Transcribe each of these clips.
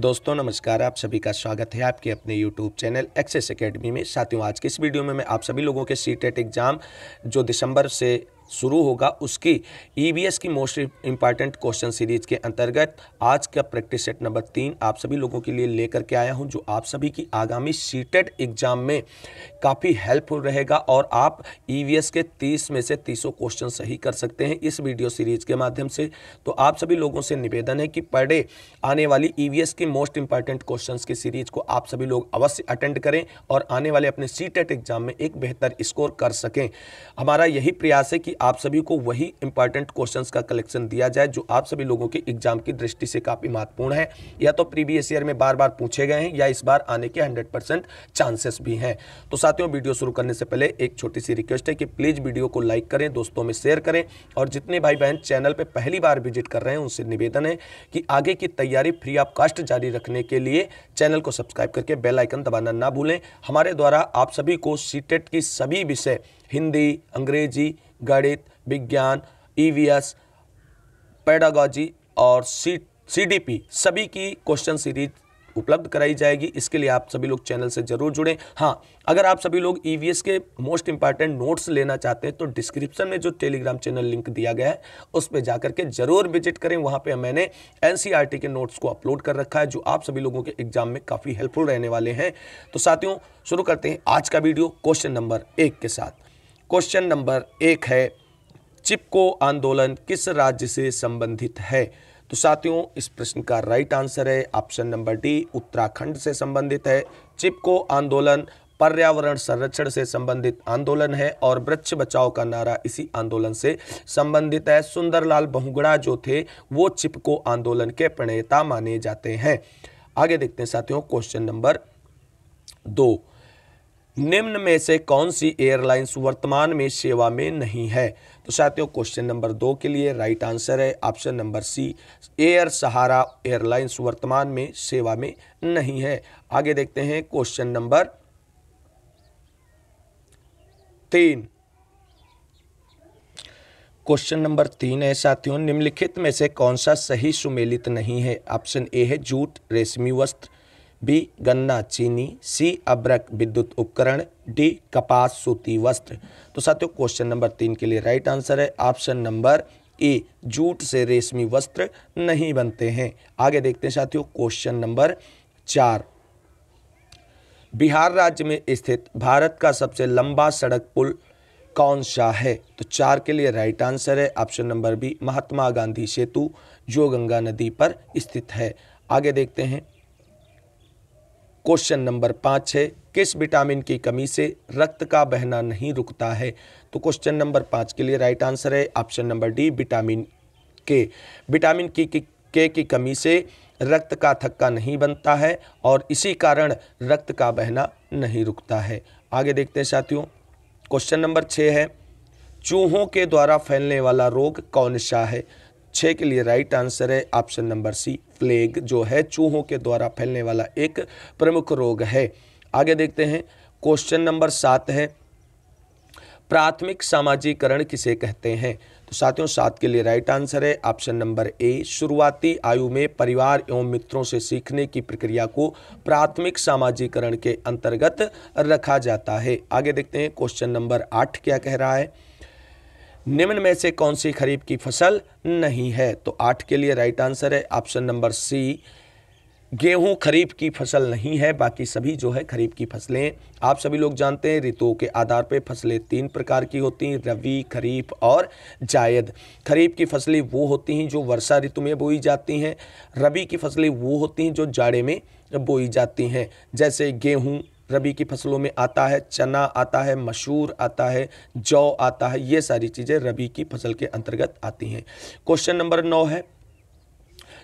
दोस्तों नमस्कार, आप सभी का स्वागत है आपके अपने YouTube चैनल एक्सेस एकेडमी में। साथियों, आज के इस वीडियो में मैं आप सभी लोगों के सीटेट एग्ज़ाम जो दिसंबर से शुरू होगा उसकी EVS की मोस्ट इंपॉर्टेंट क्वेश्चन सीरीज के अंतर्गत आज का प्रैक्टिस सेट नंबर 3 आप सभी लोगों के लिए लेकर के आया हूं, जो आप सभी की आगामी सीटेट एग्जाम में काफ़ी हेल्पफुल रहेगा और आप EVS के 30 में से 300 क्वेश्चन सही कर सकते हैं इस वीडियो सीरीज के माध्यम से। तो आप सभी लोगों से निवेदन है कि पढ़े आने वाली EVS की मोस्ट इंपॉर्टेंट क्वेश्चन की सीरीज को आप सभी लोग अवश्य अटेंड करें और आने वाले अपने सीटेट एग्जाम में एक बेहतर स्कोर कर सकें। हमारा यही प्रयास है कि आप सभी को वही इंपॉर्टेंट क्वेश्चंस का कलेक्शन दिया जाए जो आप सभी लोगों के एग्जाम की दृष्टि से काफ़ी महत्वपूर्ण है, या तो प्रीवियस ईयर में बार बार पूछे गए हैं या इस बार आने के 100% चांसेस भी हैं। तो साथियों, वीडियो शुरू करने से पहले एक छोटी सी रिक्वेस्ट है कि प्लीज़ वीडियो को लाइक करें, दोस्तों में शेयर करें और जितने भाई बहन चैनल पर पहली बार विजिट कर रहे हैं उनसे निवेदन है कि आगे की तैयारी फ्री ऑफ कॉस्ट जारी रखने के लिए चैनल को सब्सक्राइब करके बेल आइकन दबाना ना भूलें। हमारे द्वारा आप सभी को सीटेट की सभी विषय हिंदी, अंग्रेजी, गणित, विज्ञान, EVS, पेडागॉजी और CDP सभी की क्वेश्चन सीरीज उपलब्ध कराई जाएगी। इसके लिए आप सभी लोग चैनल से जरूर जुड़ें। हाँ, अगर आप सभी लोग EVS के मोस्ट इंपॉर्टेंट नोट्स लेना चाहते हैं तो डिस्क्रिप्शन में जो टेलीग्राम चैनल लिंक दिया गया है उस पर जाकर के जरूर विजिट करें। वहाँ पे मैंने NCERT के नोट्स को अपलोड कर रखा है जो आप सभी लोगों के एग्जाम में काफ़ी हेल्पफुल रहने वाले हैं। तो साथियों, शुरू करते हैं आज का वीडियो क्वेश्चन नंबर 1 के साथ। क्वेश्चन नंबर 1 है, चिपको आंदोलन किस राज्य से संबंधित है? तो साथियों, इस प्रश्न का राइट आंसर है ऑप्शन नंबर डी, उत्तराखंड से संबंधित है। चिपको आंदोलन पर्यावरण संरक्षण से संबंधित आंदोलन है और वृक्ष बचाओ का नारा इसी आंदोलन से संबंधित है। सुंदरलाल बहुगुणा जो थे वो चिपको आंदोलन के प्रणेता माने जाते हैं। आगे देखते हैं साथियों क्वेश्चन नंबर 2, निम्न में से कौन सी एयरलाइंस वर्तमान में सेवा में नहीं है? तो साथियों, क्वेश्चन नंबर 2 के लिए राइट आंसर है option number C, air Sahara airlines वर्तमान में सेवा में नहीं है। आगे देखते हैं क्वेश्चन नंबर 3। क्वेश्चन नंबर 3 है साथियों, निम्नलिखित में से कौन सा सही सुमेलित नहीं है? ऑप्शन ए है जूट रेशमी वस्त्र, बी गन्ना चीनी, सी अब्रक विद्युत उपकरण, डी कपास सूती वस्त्र। तो साथियों, क्वेश्चन नंबर 3 के लिए राइट आंसर है ऑप्शन नंबर ए, जूट से रेशमी वस्त्र नहीं बनते हैं। आगे देखते हैं साथियों क्वेश्चन नंबर 4, बिहार राज्य में स्थित भारत का सबसे लंबा सड़क पुल कौन सा है? तो 4 के लिए राइट आंसर है option number B, Mahatma Gandhi Setu जो गंगा नदी पर स्थित है। आगे देखते हैं क्वेश्चन नंबर 5 है, किस विटामिन की कमी से रक्त का बहना नहीं रुकता है? तो क्वेश्चन नंबर 5 के लिए राइट आंसर है option number D, vitamin K. Vitamin K की कमी से रक्त का थक्का नहीं बनता है और इसी कारण रक्त का बहना नहीं रुकता है। आगे देखते हैं साथियों क्वेश्चन नंबर 6 है, चूहों के द्वारा फैलने वाला रोग कौन सा है? 6 के लिए राइट आंसर है ऑप्शन नंबर सी, प्लेग जो है चूहों के द्वारा फैलने वाला एक प्रमुख रोग है। आगे देखते हैं क्वेश्चन नंबर 7 है, प्राथमिक सामाजिकरण किसे कहते हैं? तो साथियों, 7 के लिए राइट आंसर है ऑप्शन नंबर ए, शुरुआती आयु में परिवार एवं मित्रों से सीखने की प्रक्रिया को प्राथमिक सामाजिकरण के अंतर्गत रखा जाता है। आगे देखते हैं क्वेश्चन नंबर 8 क्या कह रहा है, निम्न में से कौन सी खरीफ की फसल नहीं है? तो 8 के लिए राइट आंसर है ऑप्शन नंबर सी, गेहूं खरीफ की फसल नहीं है। बाकी सभी जो है खरीफ की फसलें आप सभी लोग जानते हैं ऋतुओं के आधार पर फसलें 3 प्रकार की होती हैं, रबी, खरीफ और जायद। खरीफ की फसलें वो होती हैं जो वर्षा ऋतु में बोई जाती हैं, रबी की फसलें वो होती हैं जो जाड़े में बोई जाती हैं। जैसे गेहूँ रबी की फसलों में आता है, चना आता है, मसूर आता है, जौ आता है, ये सारी चीज़ें रबी की फसल के अंतर्गत आती हैं। क्वेश्चन नंबर 9 है,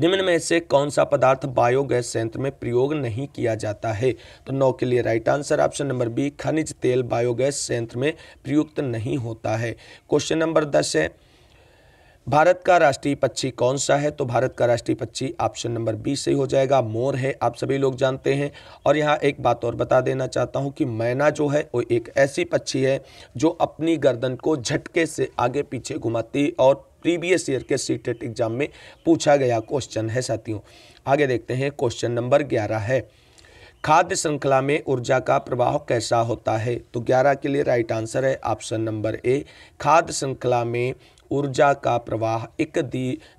निम्न में से कौन सा पदार्थ बायोगैस संयंत्र में प्रयोग नहीं किया जाता है? तो 9 के लिए right answer option number B, खनिज तेल बायोगैस संयंत्र में प्रयुक्त नहीं होता है। क्वेश्चन नंबर 10 है, भारत का राष्ट्रीय पक्षी कौन सा है? तो भारत का राष्ट्रीय पक्षी ऑप्शन नंबर बी सही हो जाएगा, मोर है आप सभी लोग जानते हैं। और यहाँ एक बात और बता देना चाहता हूँ कि मैना जो है वो एक ऐसी पक्षी है जो अपनी गर्दन को झटके से आगे पीछे घुमाती और प्रीवियस ईयर के सीटेट एग्जाम में पूछा गया क्वेश्चन है साथियों। आगे देखते हैं क्वेश्चन नंबर 11 है, खाद्य श्रृंखला में ऊर्जा का प्रवाह कैसा होता है। तो 11 के लिए राइट आंसर है ऑप्शन नंबर ए, खाद्य श्रृंखला में ऊर्जा का प्रवाह एक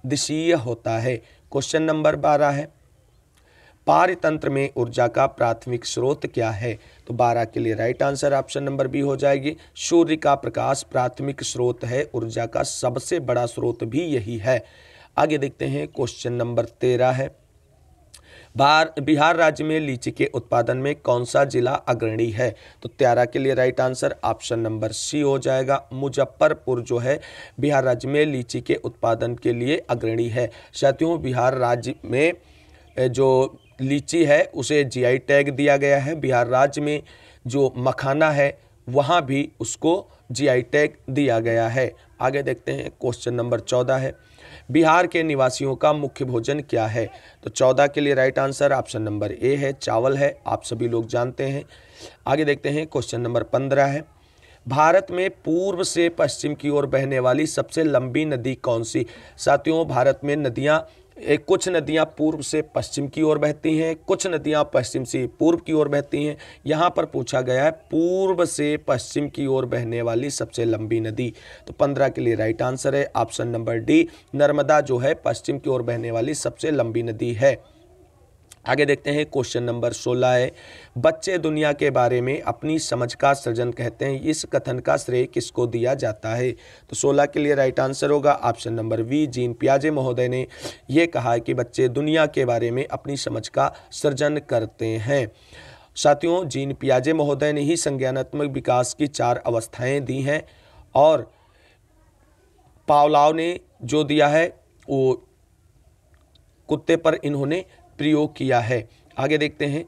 दिशीय होता है। क्वेश्चन नंबर 12 है, पारितंत्र में ऊर्जा का प्राथमिक स्रोत क्या है। तो 12 के लिए right answer option number B हो जाएगी, सूर्य का प्रकाश प्राथमिक स्रोत है, ऊर्जा का सबसे बड़ा स्रोत भी यही है। आगे देखते हैं क्वेश्चन नंबर 13 है, बिहार राज्य में लीची के उत्पादन में कौन सा जिला अग्रणी है। तो 13 के लिए right answer option number C हो जाएगा, मुजफ्फरपुर जो है बिहार राज्य में लीची के उत्पादन के लिए अग्रणी है। साथियों, बिहार राज्य में जो लीची है उसे जीआई टैग दिया गया है, बिहार राज्य में जो मखाना है वहाँ भी उसको जीआई टैग दिया गया है। आगे देखते हैं क्वेश्चन नंबर 14 है, बिहार के निवासियों का मुख्य भोजन क्या है। तो 14 के लिए right answer option number A है, चावल है, आप सभी लोग जानते हैं। आगे देखते हैं क्वेश्चन नंबर 15 है, भारत में पूर्व से पश्चिम की ओर बहने वाली सबसे लंबी नदी कौन सी। साथियों, भारत में नदियाँ, कुछ नदियां पूर्व से पश्चिम की ओर बहती हैं, कुछ नदियां पश्चिम से पूर्व की ओर बहती हैं। यहां पर पूछा गया है पूर्व से पश्चिम की ओर बहने वाली सबसे लंबी नदी। तो 15 के लिए राइट आंसर है ऑप्शन नंबर डी, नर्मदा जो है पश्चिम की ओर बहने वाली सबसे लंबी नदी है। आगे देखते हैं क्वेश्चन नंबर 16 है, बच्चे दुनिया के बारे में अपनी समझ का सृजन कहते हैं, इस कथन का श्रेय किसको दिया जाता है। तो 16 के लिए राइट आंसर होगा ऑप्शन नंबर वी, जीन पियाजे महोदय ने यह कहा है कि बच्चे दुनिया के बारे में अपनी समझ का सृजन करते हैं। साथियों, जीन पियाजे महोदय ने ही संज्ञानात्मक विकास की 4 अवस्थाएँ दी हैं और पावलॉव ने जो दिया है वो कुत्ते पर इन्होंने प्रयोग किया है। आगे देखते हैं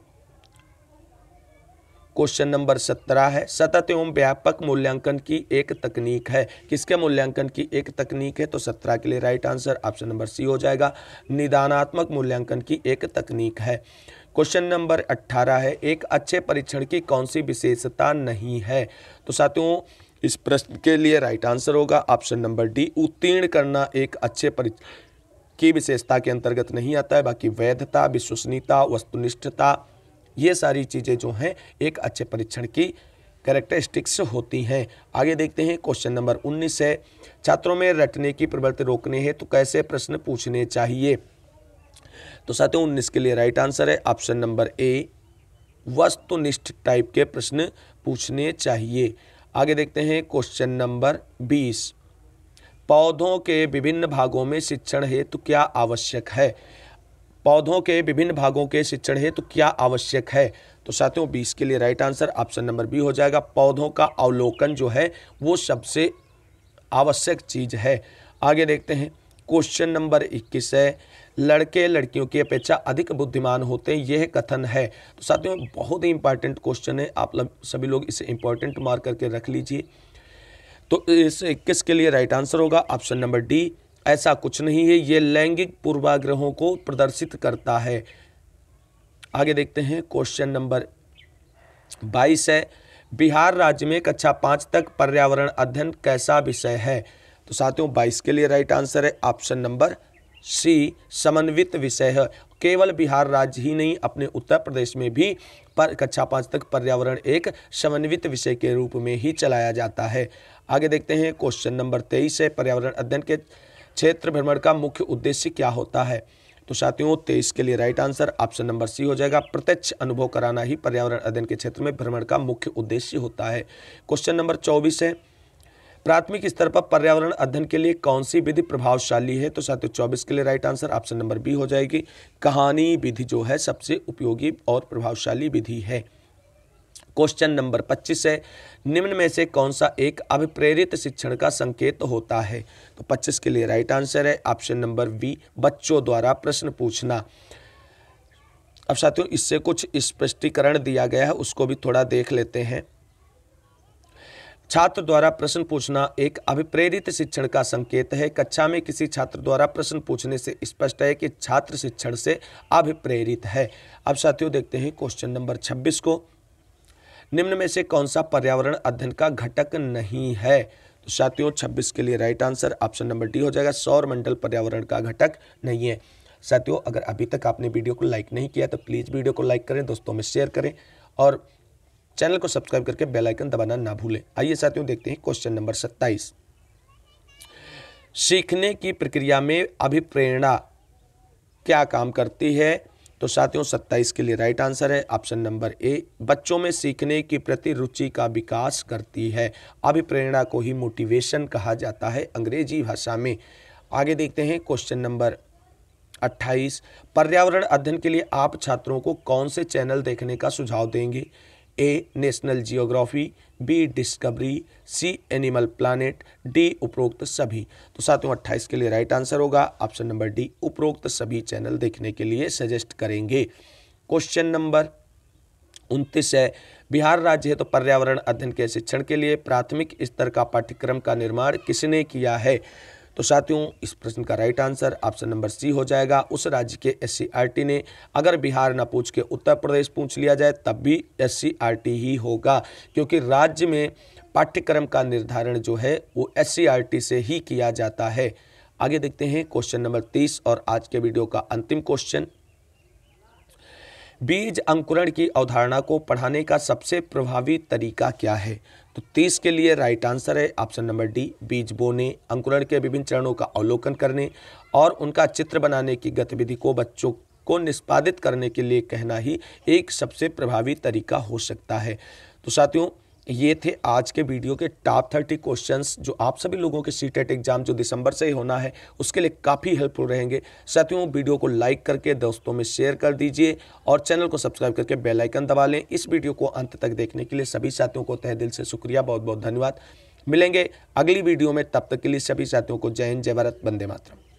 क्वेश्चन नंबर 17 है, सतत एवं व्यापक मूल्यांकन की एक तकनीक है। किसके मूल्यांकन की एक तकनीक है। तो 17 के लिए right answer option number C हो जाएगा, निदानात्मक मूल्यांकन की एक तकनीक है। क्वेश्चन नंबर 18 है, एक अच्छे परीक्षण की कौन सी विशेषता नहीं है। तो साथियों, इस प्रश्न के लिए राइट आंसर होगा ऑप्शन नंबर डी, उत्तीर्ण करना एक अच्छे परीक्षण की विशेषता के अंतर्गत नहीं आता है। बाकी वैधता, विश्वसनीयता, वस्तुनिष्ठता, ये सारी चीज़ें जो हैं एक अच्छे परीक्षण की कैरेक्टरिस्टिक्स होती हैं। आगे देखते हैं क्वेश्चन नंबर 19 है, छात्रों में रटने की प्रवृत्ति रोकने हेतु कैसे प्रश्न पूछने चाहिए। तो साथियों, 19 के लिए राइट आंसर है ऑप्शन नंबर ए, वस्तुनिष्ठ टाइप के प्रश्न पूछने चाहिए। आगे देखते हैं क्वेश्चन नंबर 20, पौधों के विभिन्न भागों में शिक्षण हेतु क्या आवश्यक है। पौधों के विभिन्न भागों के शिक्षण हेतु क्या आवश्यक है। तो साथियों, 20 के लिए right answer option number B हो जाएगा, पौधों का अवलोकन जो है वो सबसे आवश्यक चीज़ है। आगे देखते हैं क्वेश्चन नंबर 21 है, लड़के लड़कियों की अपेक्षा अधिक बुद्धिमान होते हैं, यह कथन है। तो साथियों, बहुत ही इंपॉर्टेंट क्वेश्चन है, आप सभी लोग इसे इंपॉर्टेंट मार्क करके रख लीजिए। तो इस 21 के लिए राइट आंसर होगा ऑप्शन नंबर डी, ऐसा कुछ नहीं है, ये लैंगिक पूर्वाग्रहों को प्रदर्शित करता है। आगे देखते हैं क्वेश्चन नंबर 22 है, बिहार राज्य में कक्षा 5 तक पर्यावरण अध्ययन कैसा विषय है। तो साथियों, 22 के लिए राइट आंसर है ऑप्शन नंबर सी, समन्वित विषय है। केवल बिहार राज्य ही नहीं, अपने उत्तर प्रदेश में भी कक्षा 5 तक पर्यावरण एक समन्वित विषय के रूप में ही चलाया जाता है। आगे देखते हैं क्वेश्चन नंबर 23 है, पर्यावरण अध्ययन के क्षेत्र भ्रमण का मुख्य उद्देश्य क्या होता है। तो साथियों, 23 के लिए right answer option number C हो जाएगा, प्रत्यक्ष अनुभव कराना ही पर्यावरण अध्ययन के क्षेत्र में भ्रमण का मुख्य उद्देश्य होता है। क्वेश्चन नंबर 24 है, प्राथमिक स्तर पर पर्यावरण अध्ययन के लिए कौन सी विधि प्रभावशाली है। तो साथियों, 24 के लिए right answer option number B हो जाएगी, कहानी विधि जो है सबसे उपयोगी और प्रभावशाली विधि है। क्वेश्चन नंबर 25 है, निम्न में से कौन सा एक अभिप्रेरित शिक्षण का संकेत होता है। तो 25 के लिए राइट आंसर है ऑप्शन नंबर बी, बच्चों द्वारा प्रश्न पूछना। अब साथियों, इससे कुछ स्पष्टीकरण दिया गया है, उसको भी थोड़ा देख लेते हैं। छात्र द्वारा प्रश्न पूछना एक अभिप्रेरित शिक्षण का संकेत है। कक्षा में किसी छात्र द्वारा प्रश्न पूछने से स्पष्ट है कि छात्र शिक्षण से अभिप्रेरित है। अब साथियों, देखते हैं क्वेश्चन नंबर 26 को, निम्न में से कौन सा पर्यावरण अध्ययन का घटक नहीं है। तो साथियों, 26 के लिए right answer option number D हो जाएगा, सौर मंडल पर्यावरण का घटक नहीं है। साथियों अगर अभी तक आपने वीडियो को लाइक नहीं किया तो प्लीज़ वीडियो को लाइक करें, दोस्तों में शेयर करें और चैनल को सब्सक्राइब करके बेल आइकन दबाना ना भूलें। आइए साथियों देखते हैं क्वेश्चन नंबर 27। सीखने की प्रक्रिया में अभिप्रेरणा क्या काम करती है? तो साथियों 27 के लिए राइट आंसर है ऑप्शन नंबर ए, बच्चों में सीखने की प्रति रुचि का विकास करती है। अभिप्रेरणा को ही मोटिवेशन कहा जाता है अंग्रेजी भाषा में। आगे देखते हैं क्वेश्चन नंबर 28। पर्यावरण अध्ययन के लिए आप छात्रों को कौन से चैनल देखने का सुझाव देंगे? A National Geography, B Discovery, C Animal Planet, D उपरोक्त सभी। तो साथियों 28 के लिए राइट आंसर होगा ऑप्शन नंबर डी, उपरोक्त सभी चैनल देखने के लिए सजेस्ट करेंगे। क्वेश्चन नंबर 29 है, बिहार राज्य है तो पर्यावरण अध्ययन के शिक्षण के लिए प्राथमिक स्तर का पाठ्यक्रम का निर्माण किसने किया है? तो साथियों इस प्रश्न का right answer option number C हो जाएगा, उस राज्य के एससीईआरटी ने। अगर बिहार ना पूछ के उत्तर प्रदेश पूछ लिया जाए तब भी एससीईआरटी ही होगा, क्योंकि राज्य में पाठ्यक्रम का निर्धारण जो है वो एससीईआरटी से ही किया जाता है। आगे देखते हैं क्वेश्चन नंबर 30 और आज के वीडियो का अंतिम क्वेश्चन। बीज अंकुरण की अवधारणा को पढ़ाने का सबसे प्रभावी तरीका क्या है? तो 30 के लिए राइट आंसर है ऑप्शन नंबर डी, बीज बोने। अंकुरण के विभिन्न चरणों का अवलोकन करने और उनका चित्र बनाने की गतिविधि को बच्चों को निष्पादित करने के लिए कहना ही एक सबसे प्रभावी तरीका हो सकता है। तो साथियों ये थे आज के वीडियो के टॉप 30 क्वेश्चंस जो आप सभी लोगों के सीटेट एग्जाम जो दिसंबर से ही होना है उसके लिए काफ़ी हेल्पफुल रहेंगे। साथियों वीडियो को लाइक करके दोस्तों में शेयर कर दीजिए और चैनल को सब्सक्राइब करके बेल आइकन दबा लें। इस वीडियो को अंत तक देखने के लिए सभी साथियों को तहे दिल से शुक्रिया, बहुत बहुत धन्यवाद। मिलेंगे अगली वीडियो में, तब तक के लिए सभी साथियों को जय हिंद, जय भारत, वंदे मातरम।